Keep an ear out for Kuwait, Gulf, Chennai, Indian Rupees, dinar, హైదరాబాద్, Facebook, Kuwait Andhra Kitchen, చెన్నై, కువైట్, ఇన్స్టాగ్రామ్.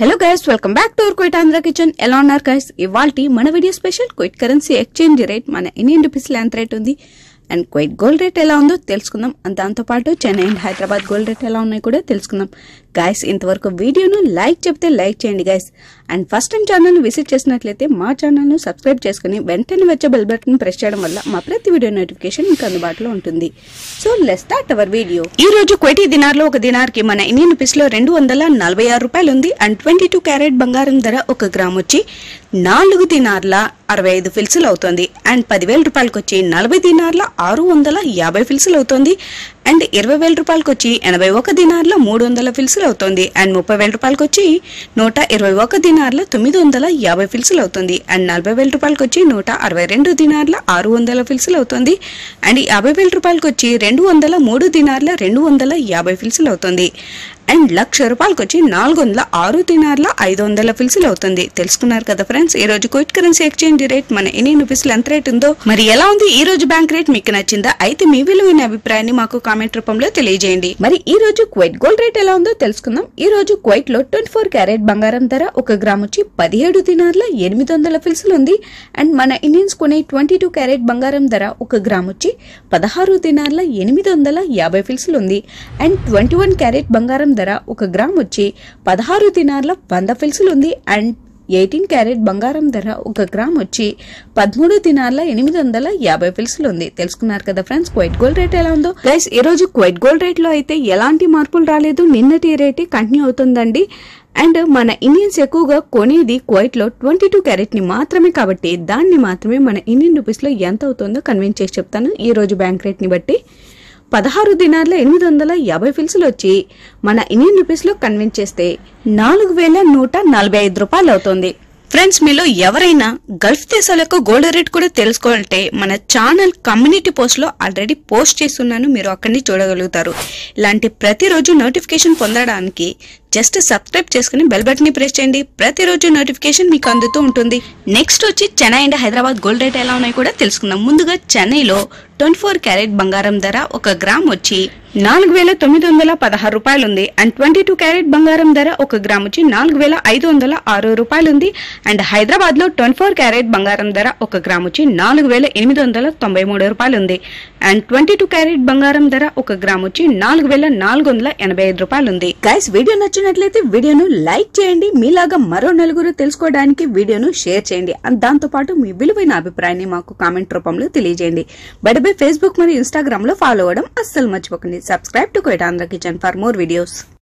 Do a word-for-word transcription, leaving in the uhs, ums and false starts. Hello guys, welcome back to Kuwait Andhra kitchen. ఎలా ఉన్నారు guys? ఇవాల్టి మన video special Kuwait currency exchange rate, మన ఇండియన్ రూపీస్ ఎంత రేట్ ఉంది అండ్ క్వైట్ గోల్డ్ రేట్ ఎలా ఉందో తెలుసుకుందాం. అంతంతో పాటు చెన్నై and హైదరాబాద్ gold rate ఎలా ఉన్నాయో కూడా తెలుసుకుందాం. गाइस, ఇంతవరకు వీడియోను లైక్ చేస్తే లైక్ చేయండి guys. And first time channel ని విజిట్ చేసినట్లయితే మా ఛానల్ ను సబ్స్క్రైబ్ చేసుకొని వెంటనే వచ్చే బెల్ బటన్ ప్రెస్ చేయడం వల్ల మా ప్రతి వీడియో నోటిఫికేషన్ మీకు అందుబాటులో ఉంటుంది. So let's start our video. ఈ రోజు క్వైట్ దినార్ లో ఒక దినార్ కి మన ఇండియన్ రూపీస్ లో రెండు వందల నలభై ఆరు రూపాయలు ఉంది. అండ్ ఇరవై రెండు క్యారెట్ బంగారం ధర ఒక గ్రామ్ వచ్చి నాలుగు దినార్ల అరవై ఐదు ఫిల్సులు అవుతుంది. అండ్ పది వేల రూపాయలకు వచ్చి నలభై దినార్ల ఆరు వందల యాభై ఫిల్సులు అవుతుంది. అండ్ ఇరవై వేల రూపాయలకు వచ్చి ఎనభై ఒక్క దినార్ల మూడు వందల ఫిల్సులు అవుతుంది. అండ్ ముప్పై వేల రూపాయలకు వచ్చి నూట ఇరవై ఒక్క దినార్ల తొమ్మిది వందల యాభై ఫిల్సులు అవుతుంది. అండ్ నలభై వేల రూపాయలకు వచ్చి నూట అరవై రెండు దినార్ల ఆరు వందల ఫిల్సులు అవుతుంది. అండ్ యాభై వేల రూపాయలకు వచ్చి రెండు వందల మూడు దినార్ల రెండు వందల యాభై ఫిల్సులు అవుతుంది. అండ్ లక్ష రూపాయలకు వచ్చి నాలుగు వందల ఆరు దినార్ల ఐదు వందల ఫిల్సులు అవుతుంది. తెలుసుకున్నారు కదా ఫ్రెండ్స్, ఈ రోజు క్వైట్ కరెన్సీ ఎక్స్చేంజ్ రేట్ మన ఇండియన్ రూపీస్ లో ఎంత రేట్ ఉందో. మరి ఎలా ఉంది ఈ రోజు బ్యాంక్ రేట్? మీకు నచ్చిందా? అయితే మీ విలువైన అభిప్రాయాన్ని మాకు కామెంట్ రూపంలో తెలియజేయండి. మరి ఈ రోజు క్వైట్ గోల్డ్ రేట్ ఎలా ఉందో తెలుసుకుందాం. ఈ రోజు క్వైట్ లో ట్వంటీ ఫోర్ క్యారెట్ బంగారం ధర ఒక గ్రామ్ వచ్చి పదిహేడు దినార్ల ఎనిమిది వందల ఫిల్సులు ఉంది. అండ్ మన ఇండియన్స్ కొనే ట్వంటీ టూ క్యారెట్ బంగారం ధర ఒక గ్రామ్ వచ్చి పదహారు దినార్ల ఎనిమిది వందల యాభై ఫిల్సులు ఉంది. అండ్ ట్వంటీ వన్ క్యారెట్ బంగారం ధర ఒక గ్రామ్ వచ్చి పదహారు దినార్ల వంద ఫిల్సులు ఉంది. అండ్ ఎయిటీన్ క్యారెట్ బంగారం ధర ఒక గ్రామ్ వచ్చి పదమూడు దినార్ల ఎనిమిది వందల యాభై ఫిల్సులు ఉంది. తెలుసుకున్నారు కదా ఫ్రెండ్స్, క్వైట్ గోల్డ్ రేట్ ఎలా ఉందో. గైస్, ఈ రోజు క్వైట్ గోల్డ్ రేట్ లో అయితే ఎలాంటి మార్పులు రాలేదు, నిన్నటి రేట్ కంటిన్యూ అవుతుందండి. అండ్ మన ఇండియన్స్ ఎక్కువగా కొనేది క్వైట్ లో ట్వంటీ టూ క్యారెట్ ని మాత్రమే, కాబట్టి దాన్ని మాత్రమే మన ఇండియన్ రూపీస్ లో ఎంత అవుతుందో కన్విన్స్ చేసి చెప్తాను. ఈ రోజు బ్యాంక్ రేట్ ని బట్టి పదహారు దినార్ల ఎనిమిది వందల యాభై ఫిల్సులు వచ్చి మన ఇండియన్ రూపీస్ లో కన్వర్ట్ చేస్తే నాలుగు వేల నూట నలభై ఐదు రూపాయలు అవుతుంది. ఫ్రెండ్స్, మీలో ఎవరైనా గల్ఫ్ దేశాలకు గోల్డ్ రేట్ కూడా తెలుసుకోవాలంటే మన ఛానల్ కమ్యూనిటీ పోస్ట్ లో ఆల్రెడీ పోస్ట్ చేస్తున్నాను, మీరు అక్కడిని చూడగలుగుతారు. ఇలాంటి ప్రతిరోజు నోటిఫికేషన్ పొందడానికి జస్ట్ సబ్స్క్రైబ్ చేసుకుని బెల్ బటన్ ని ప్రెస్ చేయండి. ప్రతిరోజు నోటిఫికేషన్ మీకు అందుతూ ఉంటుంది. నెక్స్ట్ వచ్చి చెన్నై and హైదరాబాద్ gold rate ఎలా ఉన్నాయో కూడా తెలుసుకుందాం. ముందుగా చెన్నైలో ట్వంటీ ఫోర్ క్యారెట్ బంగారం ధర ఒక గ్రామ్ వచ్చి నాలుగు వేల తొమ్మిది వందల పదహారు రూపాయలుంది. అండ్ ట్వంటీ టూ క్యారెట్ బంగారం ధర ఒక గ్రామ్ వచ్చి నాలుగు వేల ఐదు వందల ఆరు రూపాయలుంది. అండ్ హైదరాబాద్ లో ట్వంటీ ఫోర్ క్యారెట్ బంగారం ధర ఒక గ్రామ్ వచ్చి నాలుగు వేల ఎనిమిది వందల తొంభై మూడు రూపాయలుంది. అండ్ ట్వంటీ టూ క్యారెట్ బంగారం ధర ఒక గ్రామ్ వచ్చి నాలుగు వేల నాలుగు వందల ఎనభై ఐదు రూపాయలుంది. గైస్, వీడియో నచ్చినట్లయితే వీడియోను లైక్ చేయండి. మీలాగా మరో నలుగురు తెలుసుకోవడానికి వీడియోను షేర్ చేయండి. అండ్ దాంతో పాటు మీ విలువైన అభిప్రాయాన్ని మాకు కామెంట్ రూపంలో తెలియజేయండి. బట్ బై ఫేస్బుక్ మరియు ఇన్స్టాగ్రామ్ లో ఫాలో అవ్వడం అస్సలు మర్చిపోకండి. Subscribe to Kuwait Andhra Kitchen for more videos.